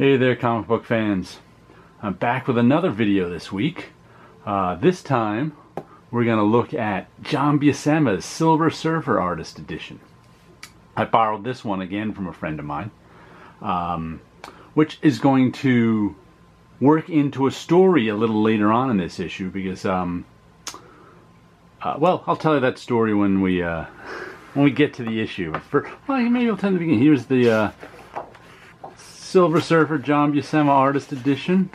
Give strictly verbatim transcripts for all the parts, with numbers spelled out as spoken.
Hey there, comic book fans. I'm back with another video this week. Uh, this time, we're going to look at John Buscema's Silver Surfer Artist Edition. I borrowed this one again from a friend of mine, um, which is going to work into a story a little later on in this issue because, um, uh, well, I'll tell you that story when we uh, when we get to the issue. For, well, maybe I'll tell you the beginning. Here's the Uh, Silver Surfer John Buscema Artist Edition.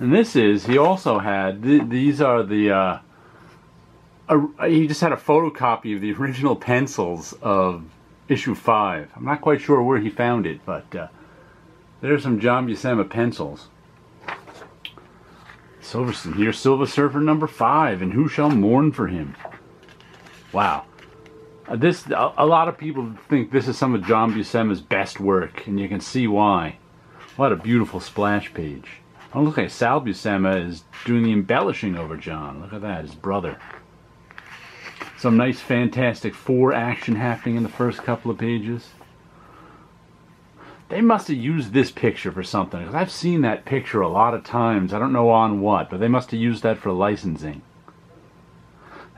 And this is, he also had, th these are the, uh, a, he just had a photocopy of the original pencils of issue five. I'm not quite sure where he found it, but uh, there's some John Buscema pencils. Silver, here's Silver Surfer number five, and who shall mourn for him? Wow. This, a lot of people think this is some of John Buscema's best work, and you can see why. What a beautiful splash page. Oh, look at Sal Buscema is doing the embellishing over John. Look at that, his brother. Some nice Fantastic Four action happening in the first couple of pages. They must have used this picture for something, because I've seen that picture a lot of times. I don't know on what, but they must have used that for licensing.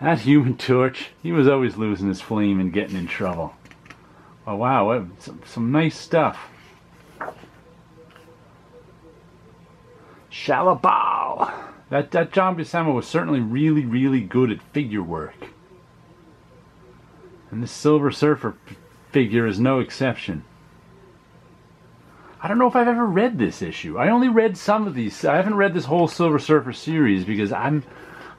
That Human Torch, he was always losing his flame and getting in trouble. Oh wow, what, some, some nice stuff. Shalabow! That, that John Buscema was certainly really, really good at figure work. And this Silver Surfer figure is no exception. I don't know if I've ever read this issue. I only read some of these. I haven't read this whole Silver Surfer series because I'm...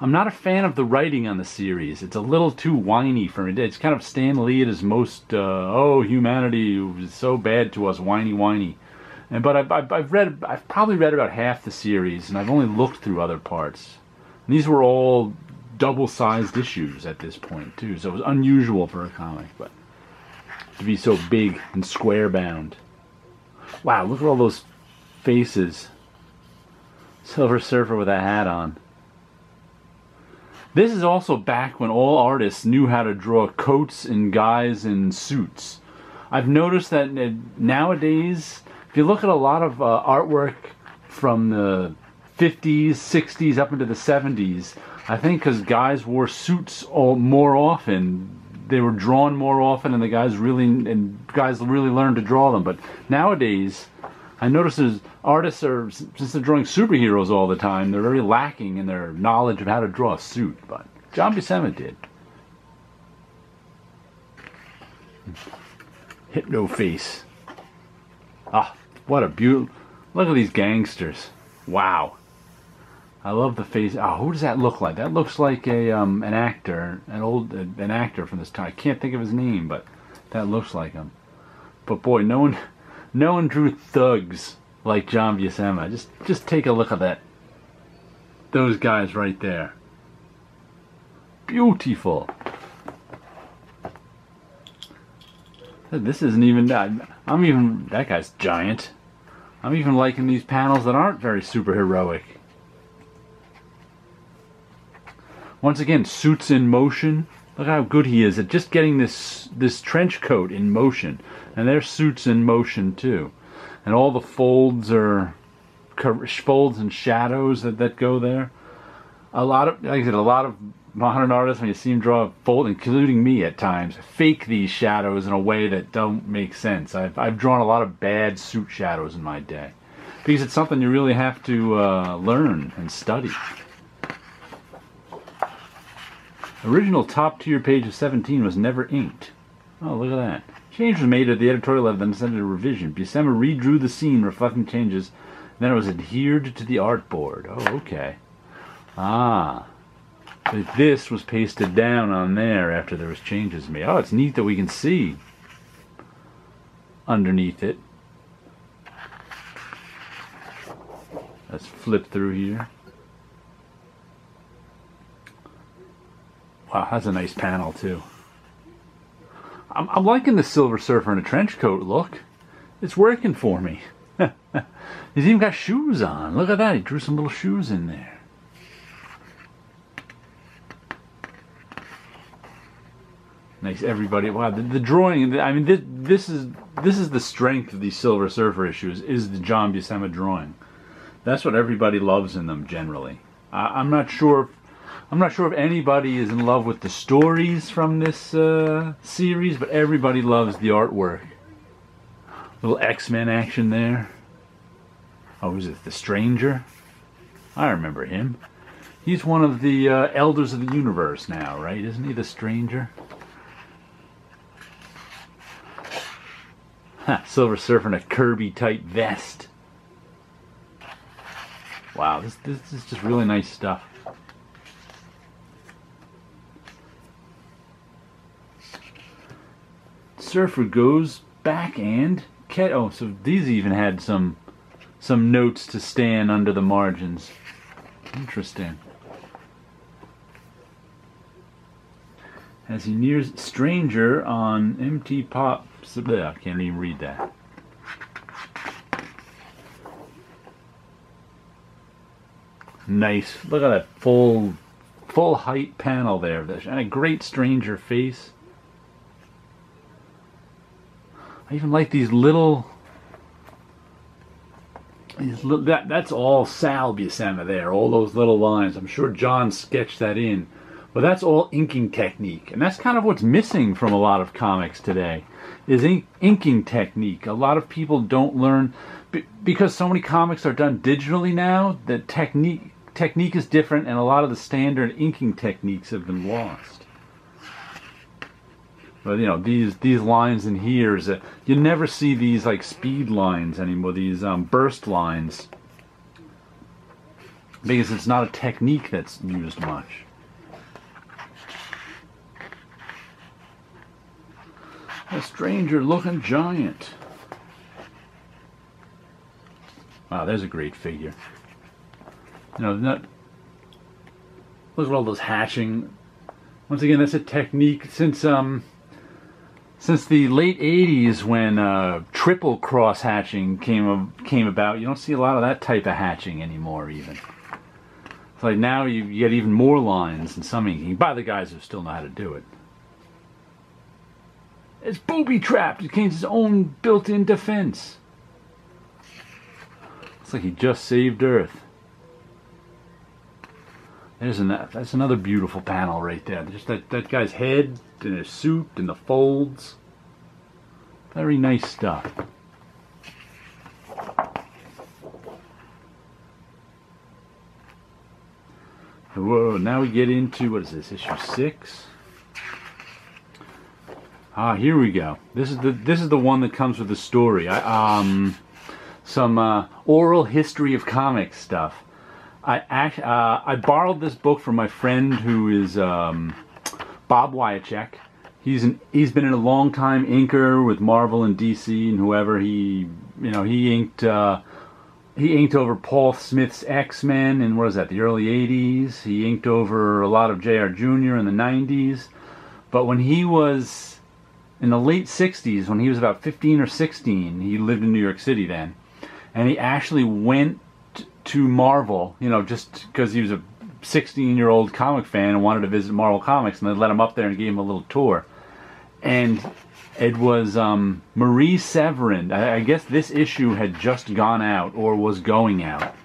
I'm not a fan of the writing on the series. It's a little too whiny for me. It's kind of Stan Lee at his most, uh, oh, humanity was so bad to us, whiny, whiny. And, but I've, I've, I've read, I've probably read about half the series, and I've only looked through other parts. And these were all double-sized issues at this point, too, so it was unusual for a comic, but to be so big and square-bound. Wow, look at all those faces. Silver Surfer with a hat on. This is also back when all artists knew how to draw coats and guys in suits. I've noticed that nowadays, if you look at a lot of uh, artwork from the fifties, sixties, up into the seventies, I think because guys wore suits all, more often, they were drawn more often, and the guys really and guys really learned to draw them. But nowadays, I notice there's artists are, since they're drawing superheroes all the time, they're very lacking in their knowledge of how to draw a suit, but John Buscema did. Hypno face. Ah, what a beautiful, look at these gangsters. Wow. I love the face. Oh, who does that look like? That looks like a um, an actor, an old, an actor from this time. I can't think of his name, but that looks like him. But boy, no one... No one drew thugs like John Buscema. Just, just take a look at that. Those guys right there. Beautiful. This isn't even. I'm even. That guy's giant. I'm even liking these panels that aren't very superheroic. Once again, suits in motion. Look how good he is at just getting this this trench coat in motion, and their suits in motion too, and all the folds are folds and shadows that that go there. A lot of, like I said, a lot of modern artists, when you see them draw a fold, including me at times, fake these shadows in a way that don't make sense. I've I've drawn a lot of bad suit shadows in my day, because it's something you really have to uh, learn and study. Original top tier page of seventeen was never inked. Oh, look at that. Change was made at the editorial level, then sent it a revision. Buscema redrew the scene, reflecting changes, then it was adhered to the art board. Oh, okay. Ah. So this was pasted down on there after there was changes made. Oh, it's neat that we can see underneath it. Let's flip through here. Wow, that's a nice panel, too. I'm, I'm liking the Silver Surfer in a trench coat look. It's working for me. He's even got shoes on. Look at that. He drew some little shoes in there. makes everybody wow. The, the drawing, I mean, this this is this is the strength of these Silver Surfer issues, is the John Buscema drawing. That's what everybody loves in them generally. I, I'm not sure. If, I'm not sure if anybody is in love with the stories from this uh, series, but everybody loves the artwork. Little X-Men action there. Oh, is it the Stranger? I remember him. He's one of the uh, elders of the universe now, right? Isn't he the Stranger? Ha, Silver Surfer in a Kirby-type vest. Wow, this, this, this is just really nice stuff. Surfer goes back and... Ket oh, so these even had some... some notes to Stan under the margins. Interesting. As he nears Stranger on M T Pop... I can't even read that. Nice. Look at that full... full height panel there. And a great Stranger face. I even like these little... That, that's all Sal Buscema there, all those little lines. I'm sure John sketched that in. But that's all inking technique. And that's kind of what's missing from a lot of comics today, is ink, inking technique. A lot of people don't learn, because so many comics are done digitally now, the technique, technique is different, and a lot of the standard inking techniques have been lost. But, you know, these these lines in here is a, you never see these like speed lines anymore, these um, burst lines, because it's not a technique that's used much. A stranger looking giant. Wow, there's a great figure. You know, not, look at all those hatching. Once again, that's a technique since um. Since the late eighties, when uh, triple cross hatching came came about, you don't see a lot of that type of hatching anymore. Even it's like now you, you get even more lines and some inking by the guys who still know how to do it. It's booby trapped. It gains its own built-in defense. It's like he just saved Earth. There's an, that's another beautiful panel right there. Just that, that guy's head and his suit and the folds. Very nice stuff. Whoa, now we get into, what is this, issue six? Ah, here we go. This is the, this is the one that comes with the story. I, um, some uh, oral history of comics stuff. I act, uh, I borrowed this book from my friend who is um, Bob Wiacek. He's an he's been in a long time inker with Marvel and D C and whoever. He you know he inked uh, he inked over Paul Smith's X-Men in, what is that, the early eighties. He inked over a lot of J R Junior in the nineties. But when he was in the late sixties, when he was about fifteen or sixteen, he lived in New York City then, and he actually went to Marvel, you know, just because he was a sixteen-year-old comic fan and wanted to visit Marvel Comics, and they let him up there and gave him a little tour. And it was um, Marie Severin. I, I guess this issue had just gone out or was going out,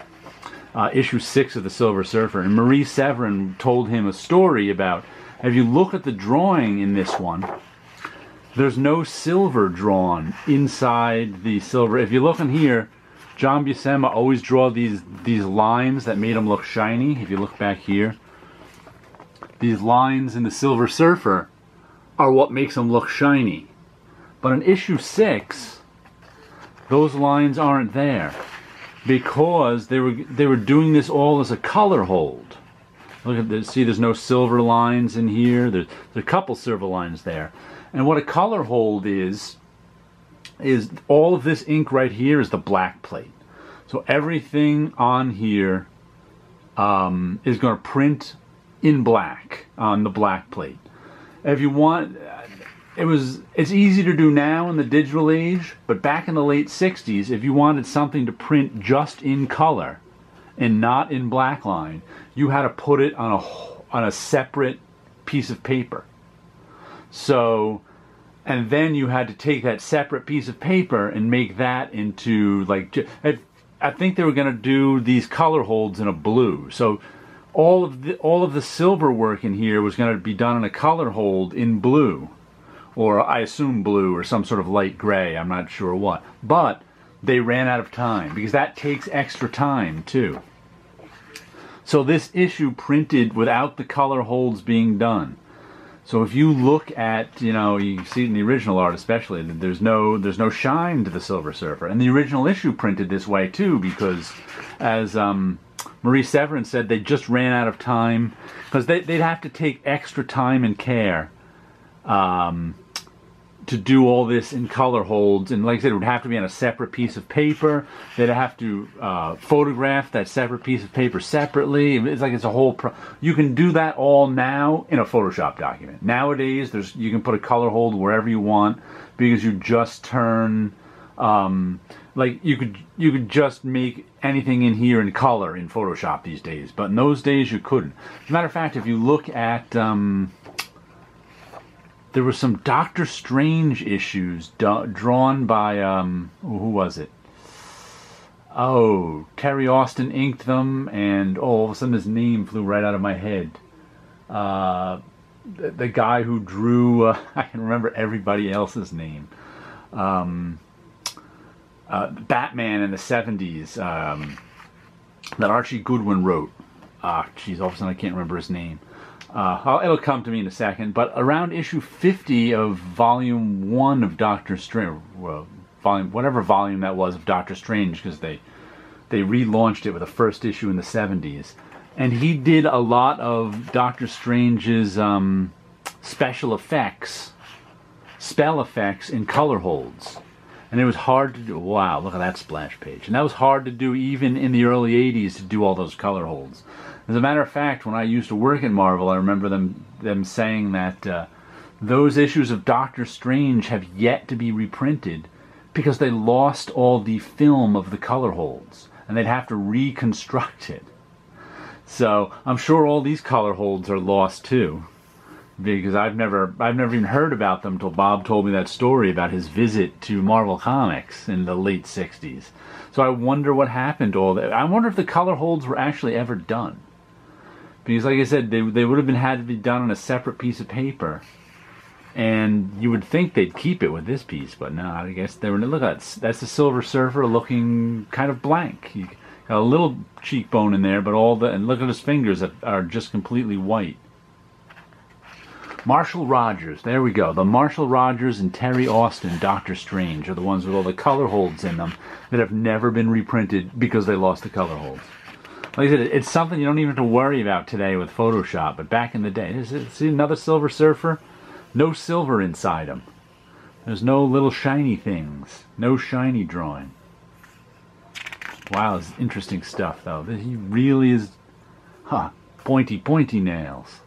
uh, issue six of the Silver Surfer. And Marie Severin told him a story about, if you look at the drawing in this one, there's no silver drawn inside the silver. If you look in here, John Buscema always draw these these lines that made him look shiny. If you look back here, these lines in the Silver Surfer are what makes him look shiny. But in issue six, those lines aren't there because they were they were doing this all as a color hold. Look at this. See, there's no silver lines in here. There's, there's a couple silver lines there, and what a color hold is. Is all of this ink right here is the black plate. So everything on here um, is going to print in black on the black plate. If you want, it was it's easy to do now in the digital age, but back in the late sixties, if you wanted something to print just in color and not in black line, you had to put it on a on a separate piece of paper. So, and then you had to take that separate piece of paper and make that into, like, I, I think they were going to do these color holds in a blue. So all of the, all of the silver work in here was going to be done in a color hold in blue. Or I assume blue or some sort of light gray, I'm not sure what. But they ran out of time, because that takes extra time too. So this issue printed without the color holds being done. So if you look at, you know, you see it in the original art especially, there's no there's no shine to the Silver Surfer. And the original issue printed this way too, because as um, Marie Severin said, they just ran out of time, because they, they'd have to take extra time and care um, to do all this in color holds. And like I said, it would have to be on a separate piece of paper. They'd have to uh, photograph that separate piece of paper separately. It's like it's a whole pro you can do that all now in a Photoshop document. Nowadays, there's you can put a color hold wherever you want, because you just turn um, like you could you could just make anything in here in color in Photoshop these days. But in those days, you couldn't. As a matter of fact, if you look at um, there were some Doctor Strange issues drawn by, um, who was it? Oh, Terry Austin inked them, and oh, all of a sudden his name flew right out of my head. Uh, the, the guy who drew, uh, I can remember everybody else's name. Um, uh, Batman in the seventies, um, that Archie Goodwin wrote. Ah, geez, all of a sudden I can't remember his name. Uh, it'll come to me in a second, but around issue fifty of volume one of Doctor Strange, well, volume, whatever volume that was of Doctor Strange, because they they relaunched it with the first issue in the seventies, and he did a lot of Doctor Strange's um, special effects, spell effects in color holds, and it was hard to do. Wow, look at that splash page, and that was hard to do even in the early eighties to do all those color holds. As a matter of fact, when I used to work at Marvel, I remember them them saying that uh, those issues of Doctor Strange have yet to be reprinted because they lost all the film of the color holds, and they'd have to reconstruct it. So I'm sure all these color holds are lost too, because I've never I've never even heard about them till Bob told me that story about his visit to Marvel Comics in the late sixties. So I wonder what happened to all that. I wonder if the color holds were actually ever done. Because like I said, they, they would have been had to be done on a separate piece of paper. And you would think they'd keep it with this piece, but no, I guess they were... Look at that. That's the Silver Surfer looking kind of blank. He got a little cheekbone in there, but all the... And look at his fingers that are just completely white. Marshall Rogers. There we go. The Marshall Rogers and Terry Austin Doctor Strange are the ones with all the color holds in them that have never been reprinted because they lost the color holds. Like I said, it's something you don't even have to worry about today with Photoshop, but back in the day, see another Silver Surfer? No silver inside him. There's no little shiny things. No shiny drawing. Wow, it's interesting stuff, though. He really is, huh, pointy, pointy nails.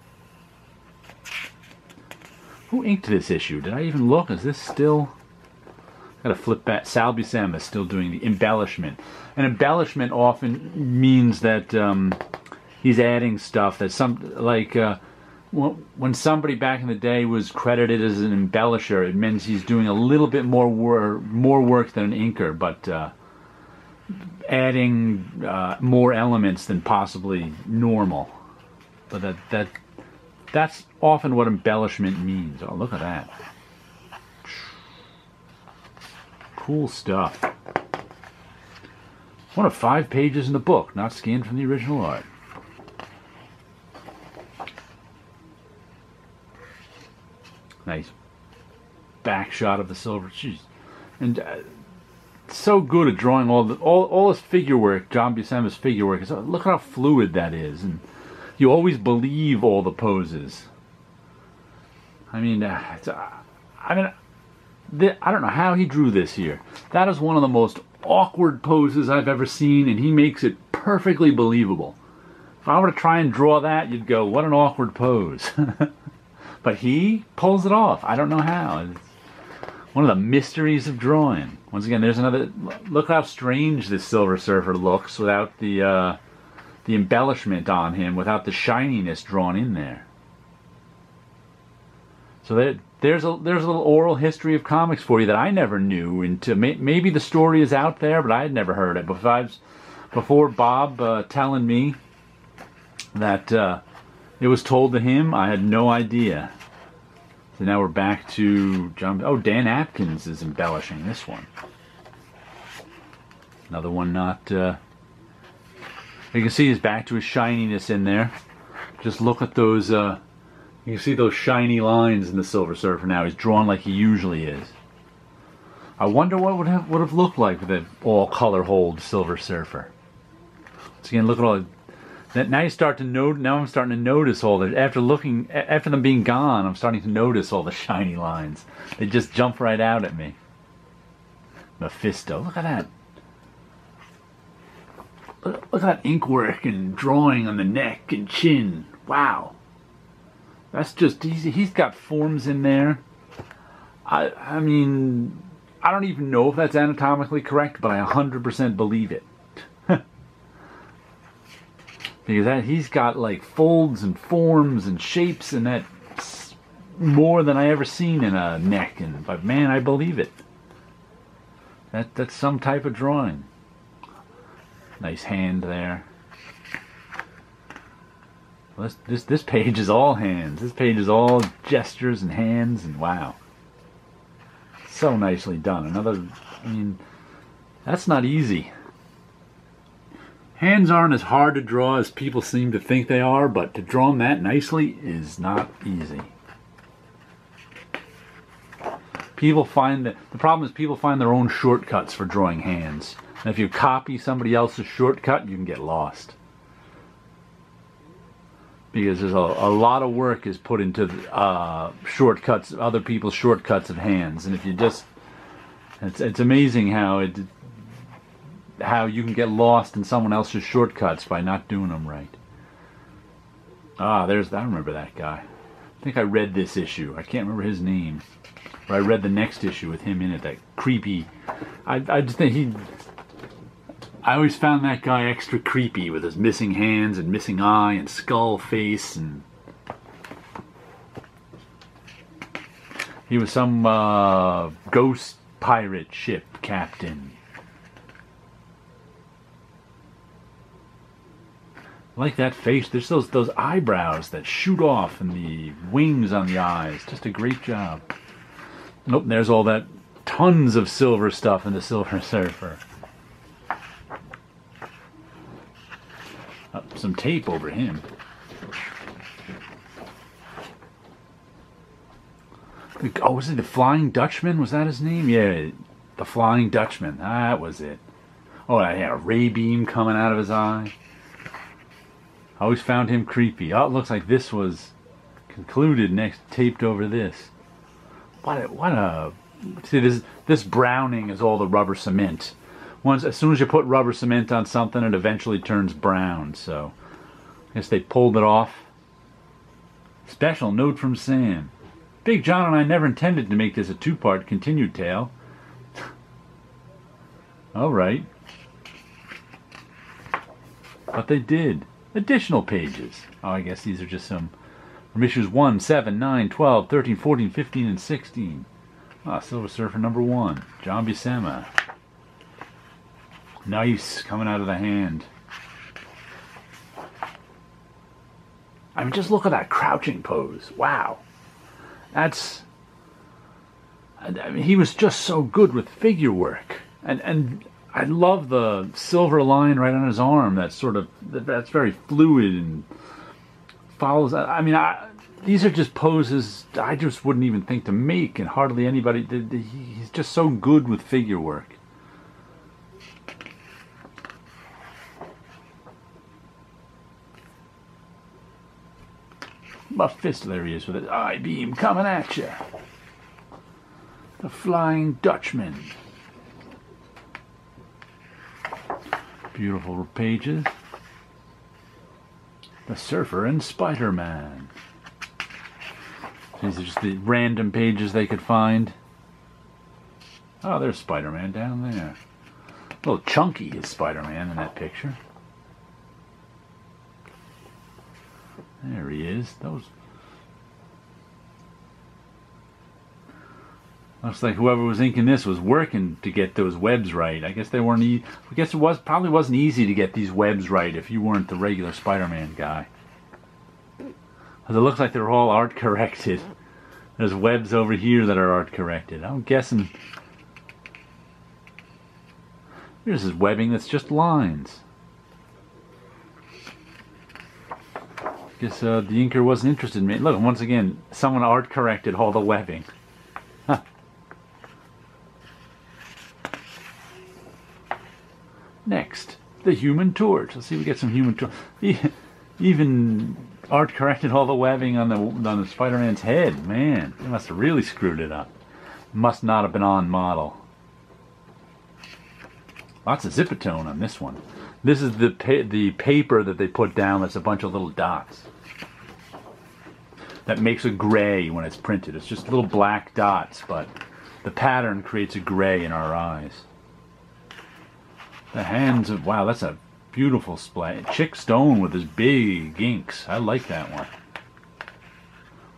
Who inked this issue? Did I even look? Is this still... Gotta flip back. Sal Buscema is still doing the embellishment. An embellishment often means that um, he's adding stuff that some like uh, when somebody back in the day was credited as an embellisher, it means he's doing a little bit more wor more work than an inker, but uh, adding uh, more elements than possibly normal. But that that that's often what embellishment means. Oh, look at that. Cool stuff. One of five pages in the book, not scanned from the original art. Nice back shot of the silver. Jeez. And uh, so good at drawing all the all all his figure work. John Buscema's figure work. Is, look how fluid that is, and you always believe all the poses. I mean, uh, it's, uh, I mean. I don't know how he drew this here. That is one of the most awkward poses I've ever seen, and he makes it perfectly believable. If I were to try and draw that, you'd go, what an awkward pose. But he pulls it off. I don't know how. It's one of the mysteries of drawing. Once again, there's another... Look how strange this Silver Surfer looks without the, uh, the embellishment on him, without the shininess drawn in there. So that... there's a there's a little oral history of comics for you that I never knew. And to may, maybe the story is out there, but I had never heard it. Besides, before Bob uh, telling me that uh, it was told to him, I had no idea. So now we're back to John. Oh, Dan Atkins is embellishing this one. Another one not. Uh, you can see he's back to his shininess in there. Just look at those. Uh, You can see those shiny lines in the Silver Surfer now. He's drawn like he usually is. I wonder what would have would have looked like with an all-color hold Silver Surfer. Once again, look at all that. Now you start to know. Now I'm starting to notice all the after looking after them being gone. I'm starting to notice all the shiny lines. They just jump right out at me. Mephisto, look at that. Look, look at that ink work and drawing on the neck and chin. Wow. That's just, he's, he's got forms in there. I, I mean, I don't even know if that's anatomically correct, but I one hundred percent believe it. Because that, he's got like folds and forms and shapes, and that's more than I ever seen in a neck. And but man, I believe it. That That's some type of drawing. Nice hand there. This, this this page is all hands. This page is all gestures and hands, and wow, so nicely done. Another, I mean, that's not easy. Hands aren't as hard to draw as people seem to think they are, but to draw them that nicely is not easy. People find that the problem is people find their own shortcuts for drawing hands, and if you copy somebody else's shortcut, you can get lost. Because there's a, a lot of work is put into uh, shortcuts, other people's shortcuts of hands, and if you just, it's it's amazing how it how you can get lost in someone else's shortcuts by not doing them right. Ah, there's I remember that guy. I think I read this issue. I can't remember his name, but I read the next issue with him in it. That creepy. I I just think he. I always found that guy extra creepy with his missing hands and missing eye and skull face, and he was some uh, ghost pirate ship captain. I like that face. There's those those eyebrows that shoot off and the wings on the eyes. Just a great job. Nope, and there's all that tons of silver stuff in the Silver Surfer. Up some tape over him. Oh, was it the Flying Dutchman? Was that his name? Yeah, the Flying Dutchman. That was it. Oh, I had a ray beam coming out of his eye. I always found him creepy. Oh, it looks like this was concluded next, taped over this. What a, what a... See, this, this browning is all the rubber cement. Once, as soon as you put rubber cement on something, it eventually turns brown, so I guess they pulled it off. Special note from Sam. Big John and I never intended to make this a two-part continued tale. Alright. But they did. Additional pages. Oh, I guess these are just some from issues one, seven, nine, twelve, thirteen, fourteen, fifteen, and sixteen. Ah, Silver Surfer number one. John Buscema. Nice, coming out of the hand. I mean, just look at that crouching pose. Wow. That's... I mean, he was just so good with figure work. And and I love the silver line right on his arm. That's sort of... That's very fluid and follows... I mean, I, these are just poses I just wouldn't even think to make. And hardly anybody... He's just so good with figure work. Mephisto, there he is with his eye beam coming at you. The Flying Dutchman. Beautiful pages. The Surfer and Spider-Man. These are just the random pages they could find. Oh, there's Spider-Man down there. A little chunky is Spider-Man in that picture. There he is. Those Looks like whoever was inking this was working to get those webs right. I guess they weren't. E I guess it was probably wasn't easy to get these webs right if you weren't the regular Spider-Man guy. Because it looks like they're all art corrected. There's webs over here that are art corrected. I'm guessing. Here's this webbing that's just lines. Guess uh, the inker wasn't interested in me. Look, once again, someone art corrected all the webbing. Huh. Next, the Human Torch. Let's see if we get some Human Torch. Even art corrected all the webbing on the on the Spider-Man's head. Man, they must have really screwed it up. Must not have been on model. Lots of zipatone on this one. This is the pa the paper that they put down that's a bunch of little dots. That makes a gray when it's printed. It's just little black dots, but the pattern creates a gray in our eyes. The hands of... Wow, that's a beautiful splash. Chick Stone with his big inks. I like that one.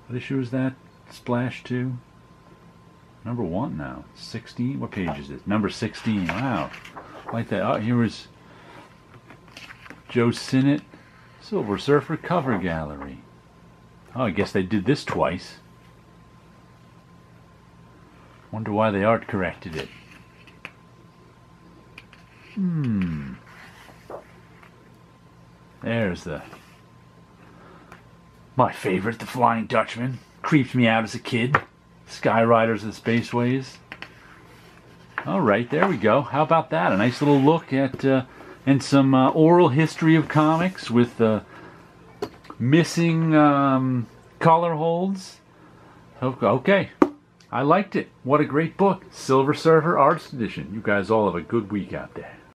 What issue is that? Splash two? Number one now. sixteen? What page is this? Number sixteen. Wow. I like that. Oh, here was... Joe Sinnott, Silver Surfer cover gallery. Oh, I guess they did this twice. Wonder why they art corrected it. Hmm. There's the... My favorite, the Flying Dutchman. Creeped me out as a kid. Sky Riders of the Spaceways. Alright, there we go. How about that? A nice little look at... Uh, and some uh, oral history of comics with uh, missing um, collar holds. Okay, I liked it. What a great book. Silver Surfer Arts Edition. You guys all have a good week out there.